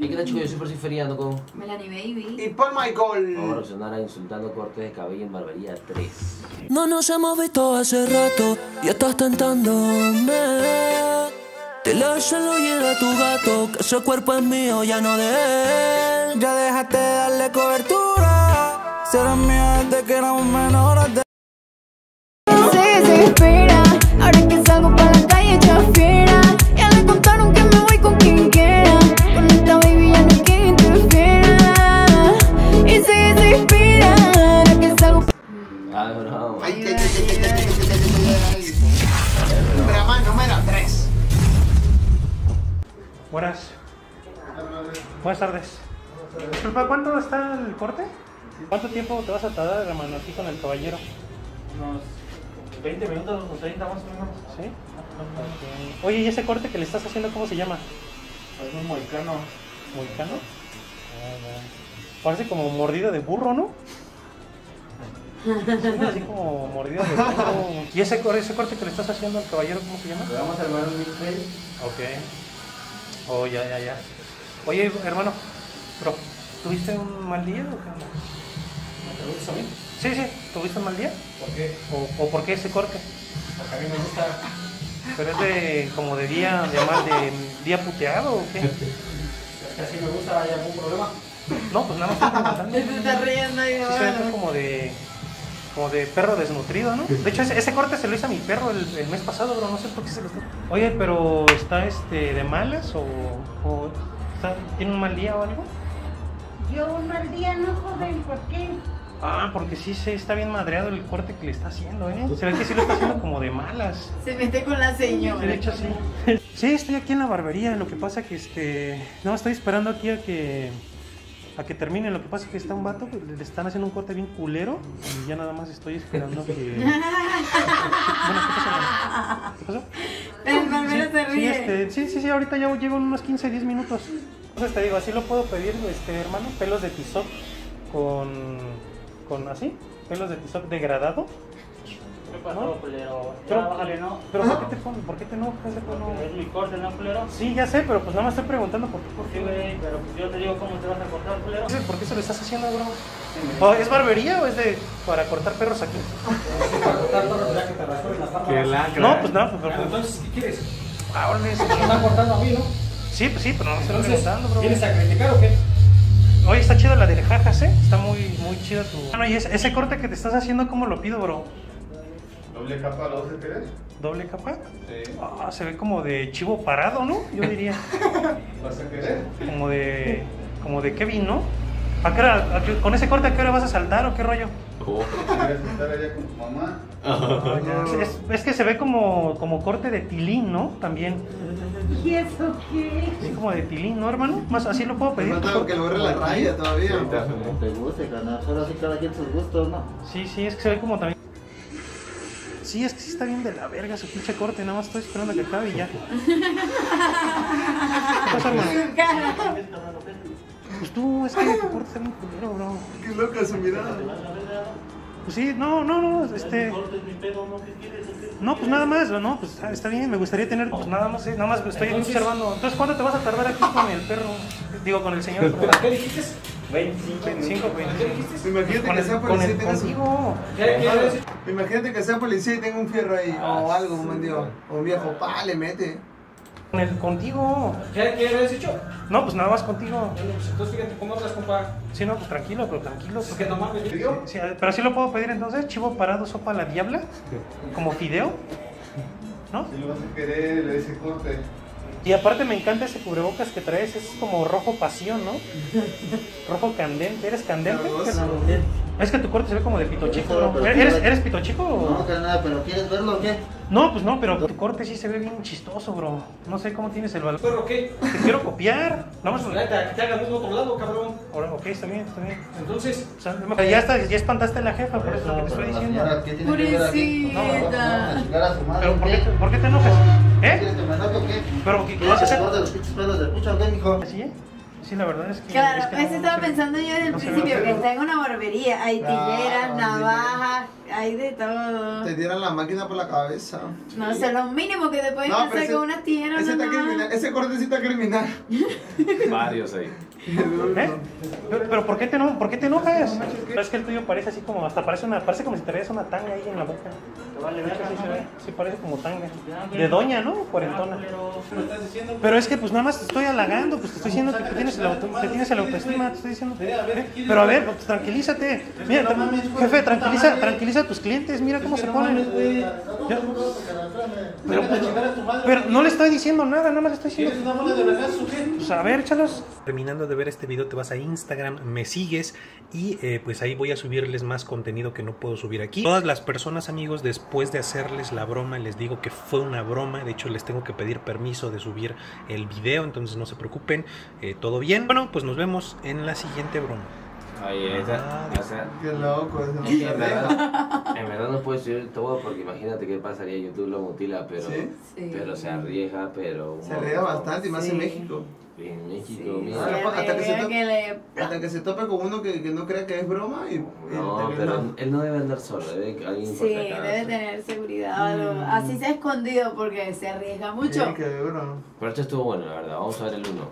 ¿Y qué tal, chicos? Yo soy Persiferiando con MELANIEBABY y Paul Michael. Vamos a reaccionar a Insultando cortes de cabello en Barbería 3. No nos hemos visto hace rato y estás tentándome. Te la lo llega tu gato, que ese cuerpo es mío, ya no de él. Ya déjate darle cobertura, serás mía desde que éramos menores de... Programa número 3. Buenas tardes. Disculpa, ¿cuánto está el corte? ¿Cuánto tiempo te vas a tardar, hermano, aquí con el caballero? Unos 20 minutos o 30 más o menos. ¿Sí? Okay. Oye, ¿y ese corte que le estás haciendo cómo se llama? Es un mohicano. ¿Mohicano? Parece como mordida de burro, ¿no? Así como mordido de todo. ¿Y ese corte que le estás haciendo al caballero, cómo se llama? Le vamos a armar un mixtape. Ok. Oh, ya. Oye, hermano, bro, ¿tuviste un mal día o qué onda? ¿Me preguntas a mí? Sí. ¿Tuviste un mal día? ¿Por qué? ¿O por qué ese corte? Porque a mí me gusta. ¿Pero es de como de día, de día puteado o qué? Casi me gusta, ¿hay algún problema? No, pues nada más. Me está riendo ahí, ¿no? Como de perro desnutrido, ¿no? De hecho, ese corte se lo hizo a mi perro el mes pasado, bro. No sé por qué se lo hizo. Oye, pero ¿está de malas o tiene un mal día o algo? Yo un mal día no, joven. ¿Por qué? Ah, porque sí se está bien madreado el corte que le está haciendo, ¿eh? Se ve que sí lo está haciendo como de malas. Se mete con la señora. De hecho, sí. Sí, estoy aquí en la barbería. Lo que pasa que no, estoy esperando aquí a que termine. Lo que pasa es que está un vato, le están haciendo un corte bien culero y ya nada más estoy esperando que... Bueno, ¿qué pasó? El barbero se ríe. Sí, ahorita ya llevo unos 15, 10 minutos. Entonces te digo, así lo puedo pedir, hermano, pelos de tizoc con así, pelos de tizoc degradado. ¿Qué pasó, culero? Pero, bájale, ¿no? Pero ¿por qué te enojas? No, es mi corte, ¿no, culero? Sí, ya sé, pero pues nada más estoy preguntando por qué. Sí, güey, pero pues yo te digo cómo te vas a cortar, culero. ¿Por qué se lo estás haciendo, bro? Sí, ¿es barbería o es para cortar perros aquí? Para cortar perros, ya que te rasuren las patas. No, pues nada, pues... Entonces, ¿qué quieres? Ahora me están cortando a mí, ¿no? Sí, pues sí, pero no me estoy preguntando, bro. ¿Vienes a criticar o qué? Oye, está chida la de jajas, ¿eh? Está muy chida tu... Bueno, y ese corte que te estás haciendo, ¿cómo lo pido, bro? ¿Doble capa a los 12 querés? ¿Doble capa? Sí. Ah, se ve como de chivo parado, ¿no? Yo diría. ¿Vas a querer? Como de Kevin, ¿no? ¿Con ese corte a qué hora vas a saltar o qué rollo? ¿Voy a saltar allá con tu mamá? Oh, es que se ve como corte de tilín, ¿no? También. ¿Y eso qué? Sí, como de tilín, ¿no, hermano? Más así lo puedo pedir. Falta que lo borre la raya todavía. No te guste, canal. Ahora sí cada quien sus gustos, ¿no? Sí, es que se ve como también... Sí, es que sí está bien de la verga su pinche corte, nada más estoy esperando a que acabe y ya. ¿Qué pasa, hermano? Pues tú, es que tu corte está muy culero, bro. Qué loca su mirada. Pues sí, no, No, pues nada más, no, pues está bien, me gustaría tener, pues nada más estoy aquí observando. Entonces, ¿cuánto te vas a tardar aquí con el perro? Digo, con el señor. ¿Qué dijiste? 25. Imagínate que sea policía y tenga su... Imagínate que sea policía y tenga un fierro ahí, o algo, un mendigo, o un viejo, le mete. Contigo. ¿Qué habías hecho? No, pues nada más contigo. Pues entonces fíjate cómo hablas, compa. Sí, no, pues tranquilo. Es que no mames, yo. Sí, pero así lo puedo pedir entonces, chivo parado, sopa a la diabla, como fideo, ¿no? Si lo vas a querer, le dice corte. Y aparte me encanta ese cubrebocas que traes, es como rojo pasión, ¿no? Rojo candente, ¿eres candente? No, es que tu corte se ve como de pito chico, ¿no? ¿Eres pito chico? No, que nada, pero ¿quieres verlo o qué? No, pues no, pero tu corte sí se ve bien chistoso, bro. No sé cómo tienes el valor. ¿Pero qué? Te quiero copiar. Vamos a ver. Te hagas mismo otro lado, cabrón. Ok, está bien. Entonces, ya espantaste a la jefa, por eso lo que te estoy diciendo. Purecita. Pero ¿por qué te enojas? ¿Eh? ¿Te enojo o qué? Pero ¿qué vas a hacer? Los pinches pelos del pucho, ¿qué, mijo? ¿Así, eh? Sí, la verdad es que... Claro, eso estaba pensando yo desde el principio, que está en una barbería. Hay tilleras, navajas... Hay de todo. Te tiran la máquina por la cabeza. No sé, lo mínimo que te pueden hacer ese, con unas tijeras. Ese, ese cortecito es criminal. Varios ahí. ¿Eh? ¿Pero por qué te enojas? ¿Por qué te enojas? No, es que el tuyo parece así como, hasta parece una, parece como si traías una tanga ahí en la boca. Te vale ver, sí, parece como tanga. De doña, ¿no? Cuarentona. Pero es que pues nada más te estoy halagando, pues te estoy diciendo que tienes el autoestima, te estoy diciendo. Pero a ver, pues, tranquilízate. Mira, jefe, tranquiliza a tus clientes, mira cómo se ponen. Pero no le estoy diciendo nada, nada más le estoy diciendo. Pues a ver, échalos. Terminando de ver este video te vas a Instagram, me sigues y pues ahí voy a subirles más contenido que no puedo subir aquí. Todas las personas, amigos, después de hacerles la broma les digo que fue una broma, de hecho les tengo que pedir permiso de subir el video, entonces no se preocupen, todo bien. Bueno, pues nos vemos en la siguiente broma. Oye, qué loco, eso no se en verdad no puedes subir todo porque imagínate qué pasaría, YouTube lo mutila, pero, ¿sí? Pero se arriesga, pero... Se arriesga bastante y más en México. En México, mira. Hasta que se tope con uno que no crea que es broma y... No, pero él no debe andar solo, debe alguien por acá, debe tener seguridad, así se ha escondido porque se arriesga mucho. Pero esto estuvo bueno, la verdad, vamos a ver el 1.